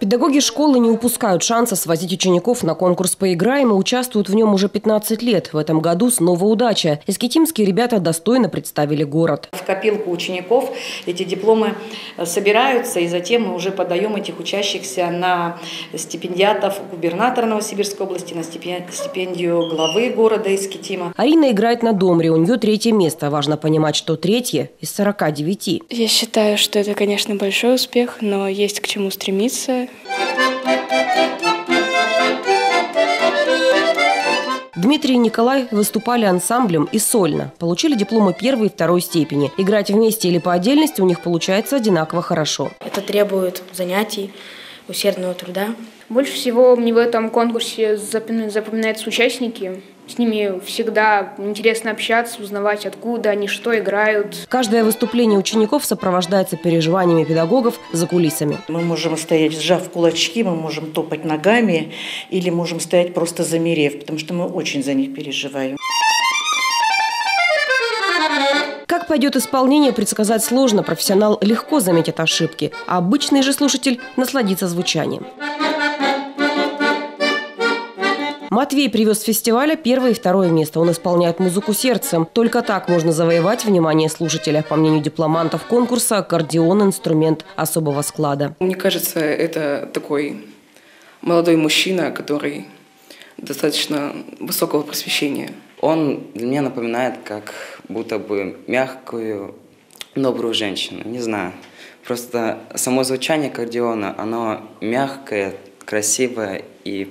Педагоги школы не упускают шанса свозить учеников на конкурс «Поиграем» и участвуют в нем уже 15 лет. В этом году снова удача. Искитимские ребята достойно представили город. В копилку учеников эти дипломы собираются, и затем мы уже подаем этих учащихся на стипендиатов губернатора Новосибирской области, на стипендию главы города Искитима. Арина играет на домре, у нее третье место. Важно понимать, что третье из 49. Я считаю, что это, конечно, большой успех, но есть к чему стремиться. Дмитрий и Николай выступали ансамблем и сольно. Получили дипломы первой и второй степени. Играть вместе или по отдельности у них получается одинаково хорошо. Это требует занятий, усердного труда. Больше всего мне в этом конкурсе запоминаются участники. С ними всегда интересно общаться, узнавать, откуда они, что играют. Каждое выступление учеников сопровождается переживаниями педагогов за кулисами. Мы можем стоять, сжав кулачки, мы можем топать ногами или можем стоять просто замерев, потому что мы очень за них переживаем. Как пойдет исполнение, предсказать сложно. Профессионал легко заметит ошибки, а обычный же слушатель насладится звучанием. Матвей привез с фестиваля первое и второе место. Он исполняет музыку сердцем. Только так можно завоевать внимание слушателя. По мнению дипломантов конкурса, аккордеон – инструмент особого склада. Мне кажется, это такой молодой мужчина, который достаточно высокого просвещения. Он для меня напоминает как будто бы мягкую, добрую женщину. Не знаю. Просто само звучание аккордеона, оно мягкое, красивое и,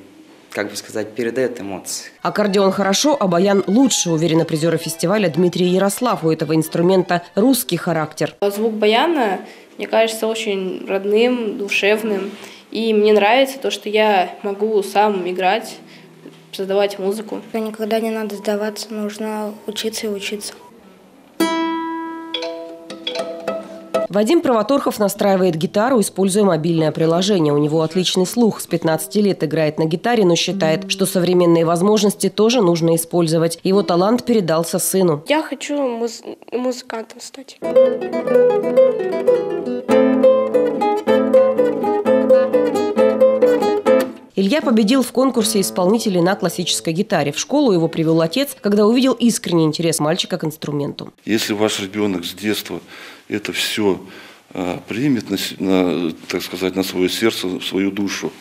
как бы сказать, передает эмоции. Аккордеон хорошо, а баян лучше, уверены призеры фестиваля Дмитрий и Ярослав. У этого инструмента русский характер. Звук баяна мне кажется очень родным, душевным. И мне нравится то, что я могу сам играть, создавать музыку. Никогда не надо сдаваться, нужно учиться и учиться. Вадим Правоторхов настраивает гитару, используя мобильное приложение. У него отличный слух. С 15 лет играет на гитаре, но считает, что современные возможности тоже нужно использовать. Его талант передался сыну. Я хочу музыкантом стать. Илья победил в конкурсе исполнителей на классической гитаре. В школу его привел отец, когда увидел искренний интерес мальчика к инструменту. Если ваш ребенок с детства это все примет, так сказать, на свое сердце, в свою душу,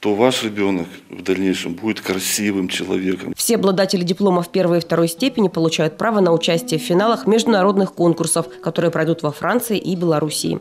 то ваш ребенок в дальнейшем будет красивым человеком. Все обладатели дипломов первой и второй степени получают право на участие в финалах международных конкурсов, которые пройдут во Франции и Белоруссии.